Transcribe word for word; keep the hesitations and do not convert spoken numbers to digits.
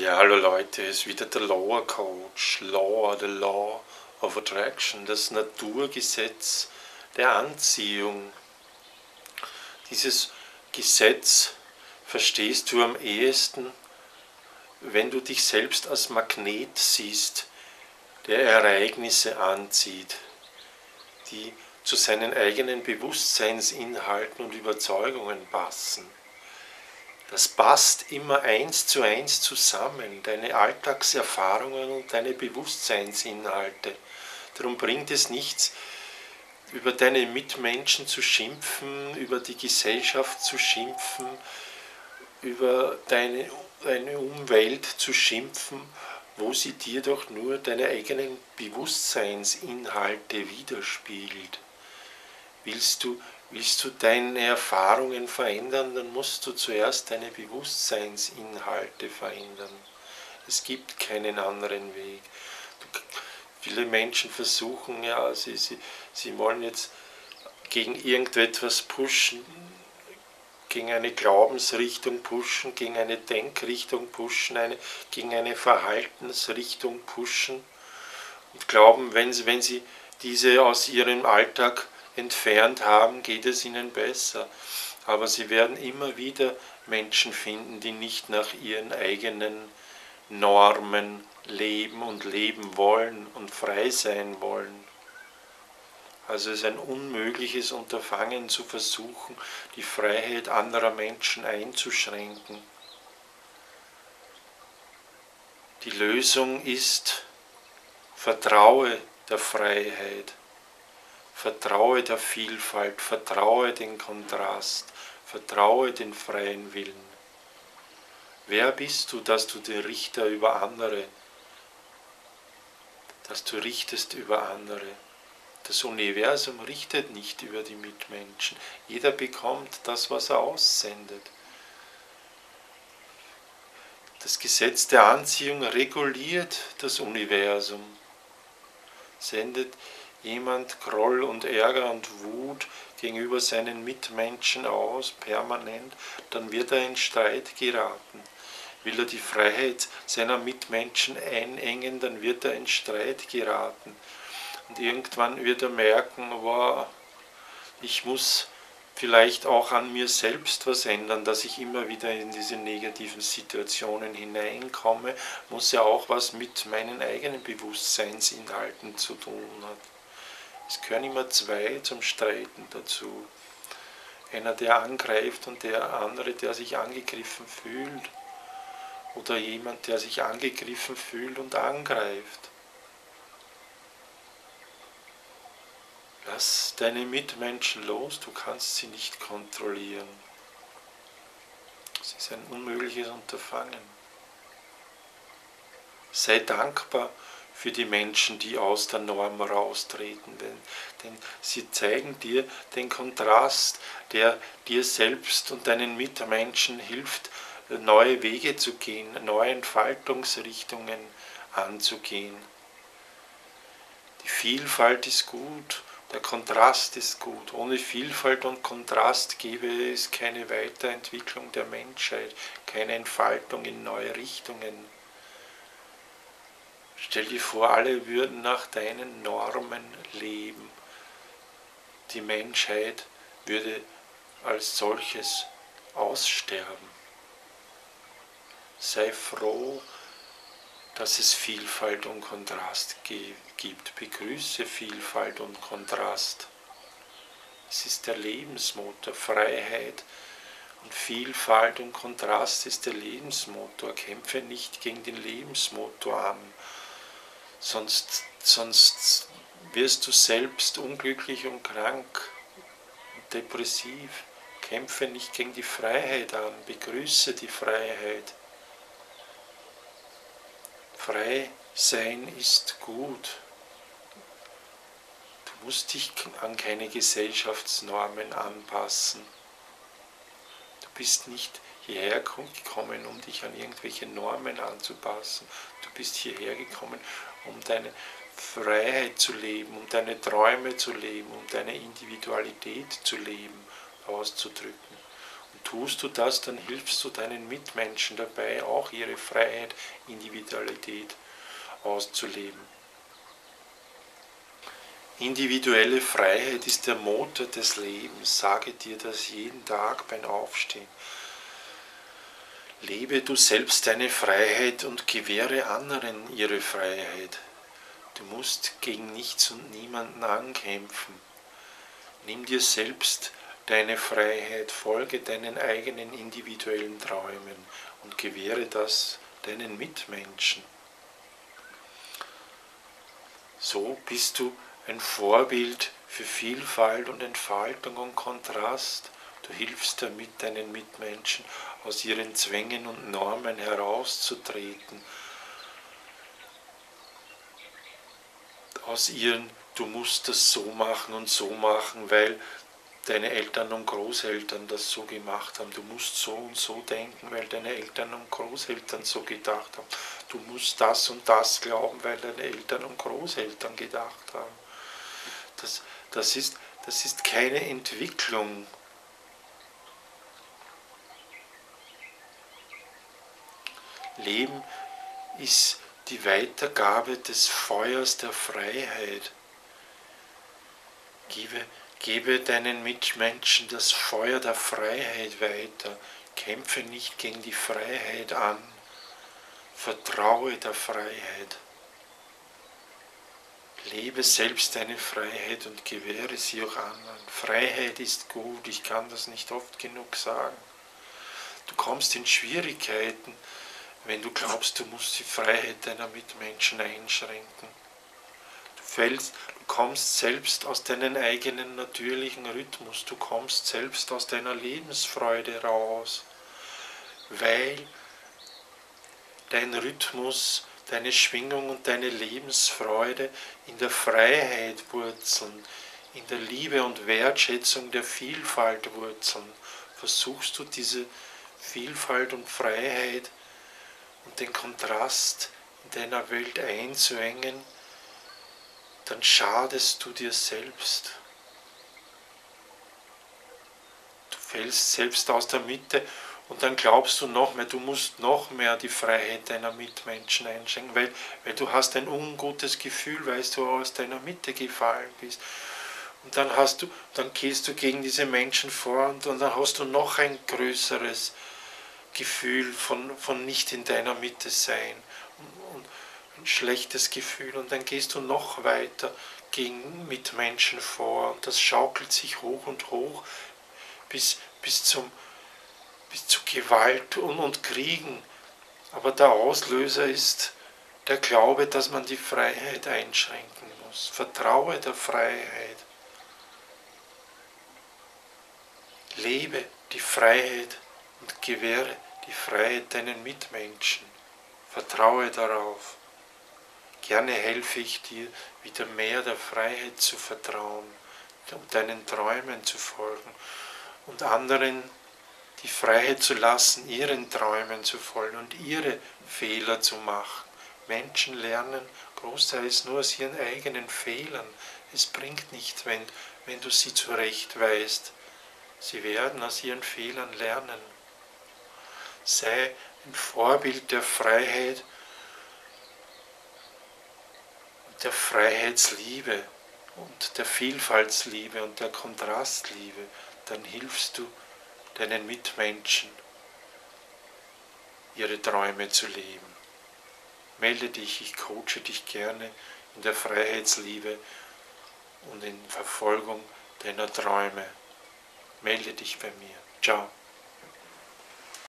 Ja, hallo Leute, es ist wieder der Law Coach, Law, the Law of Attraction, das Naturgesetz der Anziehung. Dieses Gesetz verstehst du am ehesten, wenn du dich selbst als Magnet siehst, der Ereignisse anzieht, die zu seinen eigenen Bewusstseinsinhalten und Überzeugungen passen. Das passt immer eins zu eins zusammen, deine Alltagserfahrungen und deine Bewusstseinsinhalte. Darum bringt es nichts, über deine Mitmenschen zu schimpfen, über die Gesellschaft zu schimpfen, über deine, deine Umwelt zu schimpfen, wo sie dir doch nur deine eigenen Bewusstseinsinhalte widerspiegelt. Willst du Willst du deine Erfahrungen verändern, dann musst du zuerst deine Bewusstseinsinhalte verändern. Es gibt keinen anderen Weg. Du, viele Menschen versuchen, ja, sie, sie, sie wollen jetzt gegen irgendetwas pushen, gegen eine Glaubensrichtung pushen, gegen eine Denkrichtung pushen, eine, gegen eine Verhaltensrichtung pushen und glauben, wenn sie, wenn sie diese aus ihrem Alltag entfernt haben, geht es ihnen besser. Aber sie werden immer wieder Menschen finden, die nicht nach ihren eigenen Normen leben und leben wollen und frei sein wollen. Also es ist ein unmögliches Unterfangen zu versuchen, die Freiheit anderer Menschen einzuschränken. Die Lösung ist, vertraue der Freiheit. Vertraue der Vielfalt, vertraue den Kontrast, vertraue den freien Willen. Wer bist du, dass du der Richter über andere, dass du richtest über andere? Das Universum richtet nicht über die Mitmenschen. Jeder bekommt das, was er aussendet. Das Gesetz der Anziehung reguliert das Universum. Sendet jemand Groll und Ärger und Wut gegenüber seinen Mitmenschen aus, permanent, dann wird er in Streit geraten. Will er die Freiheit seiner Mitmenschen einengen, dann wird er in Streit geraten. Und irgendwann wird er merken, wow, ich muss vielleicht auch an mir selbst was ändern, dass ich immer wieder in diese negativen Situationen hineinkomme, muss ja auch was mit meinen eigenen Bewusstseinsinhalten zu tun hat. Es gehören immer zwei zum Streiten dazu. Einer, der angreift und der andere, der sich angegriffen fühlt. Oder jemand, der sich angegriffen fühlt und angreift. Lass deine Mitmenschen los, du kannst sie nicht kontrollieren. Es ist ein unmögliches Unterfangen. Sei dankbar für die Menschen, die aus der Norm raustreten, denn, denn sie zeigen dir den Kontrast, der dir selbst und deinen Mitmenschen hilft, neue Wege zu gehen, neue Entfaltungsrichtungen anzugehen. Die Vielfalt ist gut, der Kontrast ist gut. Ohne Vielfalt und Kontrast gäbe es keine Weiterentwicklung der Menschheit, keine Entfaltung in neue Richtungen. Stell dir vor, alle würden nach deinen Normen leben. Die Menschheit würde als solches aussterben. Sei froh, dass es Vielfalt und Kontrast gibt. Begrüße Vielfalt und Kontrast. Es ist der Lebensmotor. Freiheit und Vielfalt und Kontrast ist der Lebensmotor. Kämpfe nicht gegen den Lebensmotor an. Sonst, sonst wirst du selbst unglücklich und krank und depressiv. Kämpfe nicht gegen die Freiheit an, begrüße die Freiheit. Frei sein ist gut. Du musst dich an keine Gesellschaftsnormen anpassen. Du bist nicht hierher gekommen, um dich an irgendwelche Normen anzupassen. Du bist hierher gekommen, um deine Freiheit zu leben, um deine Träume zu leben, um deine Individualität zu leben, auszudrücken. Und tust du das, dann hilfst du deinen Mitmenschen dabei, auch ihre Freiheit, Individualität auszuleben. Individuelle Freiheit ist der Motor des Lebens. Sage dir das jeden Tag beim Aufstehen. Lebe du selbst deine Freiheit und gewähre anderen ihre Freiheit. Du musst gegen nichts und niemanden ankämpfen. Nimm dir selbst deine Freiheit, folge deinen eigenen individuellen Träumen und gewähre das deinen Mitmenschen. So bist du ein Vorbild für Vielfalt und Entfaltung und Kontrast. Du hilfst damit, deinen Mitmenschen aus ihren Zwängen und Normen herauszutreten, aus ihren, du musst das so machen und so machen, weil deine Eltern und Großeltern das so gemacht haben, du musst so und so denken, weil deine Eltern und Großeltern so gedacht haben, du musst das und das glauben, weil deine Eltern und Großeltern gedacht haben. Das, das ist, das ist keine Entwicklung. Leben ist die Weitergabe des Feuers der Freiheit. Gebe, gebe deinen Mitmenschen das Feuer der Freiheit weiter. Kämpfe nicht gegen die Freiheit an. Vertraue der Freiheit. Lebe selbst deine Freiheit und gewähre sie auch anderen. Freiheit ist gut, ich kann das nicht oft genug sagen. Du kommst in Schwierigkeiten, wenn du glaubst, du musst die Freiheit deiner Mitmenschen einschränken. Du fällst, du kommst selbst aus deinem eigenen natürlichen Rhythmus, du kommst selbst aus deiner Lebensfreude raus, weil dein Rhythmus, deine Schwingung und deine Lebensfreude in der Freiheit wurzeln, in der Liebe und Wertschätzung der Vielfalt wurzeln. Versuchst du diese Vielfalt und Freiheit und den Kontrast in deiner Welt einzuengen, dann schadest du dir selbst. Du fällst selbst aus der Mitte und dann glaubst du noch mehr, du musst noch mehr die Freiheit deiner Mitmenschen einschränken, weil, weil du hast ein ungutes Gefühl, weil du aus deiner Mitte gefallen bist. Und dann, hast du, dann gehst du gegen diese Menschen vor und, und dann hast du noch ein größeres Gefühl von, von nicht in deiner Mitte sein und, und ein schlechtes Gefühl, und dann gehst du noch weiter gegen Mitmenschen vor und das schaukelt sich hoch und hoch bis, bis, zum, bis zu Gewalt und, und Kriegen. Aber der Auslöser ist der Glaube, dass man die Freiheit einschränken muss. Vertraue der Freiheit. Lebe die Freiheit und gewähre die Freiheit deinen Mitmenschen. Vertraue darauf. Gerne helfe ich dir, wieder mehr der Freiheit zu vertrauen, um deinen Träumen zu folgen und anderen die Freiheit zu lassen, ihren Träumen zu folgen und ihre Fehler zu machen. Menschen lernen großteils nur aus ihren eigenen Fehlern. Es bringt nicht, wenn, wenn du sie zurechtweist. Sie werden aus ihren Fehlern lernen. Sei ein Vorbild der Freiheit und der Freiheitsliebe und der Vielfaltsliebe und der Kontrastliebe. Dann hilfst du deinen Mitmenschen, ihre Träume zu leben. Melde dich, ich coache dich gerne in der Freiheitsliebe und in Verfolgung deiner Träume. Melde dich bei mir. Ciao.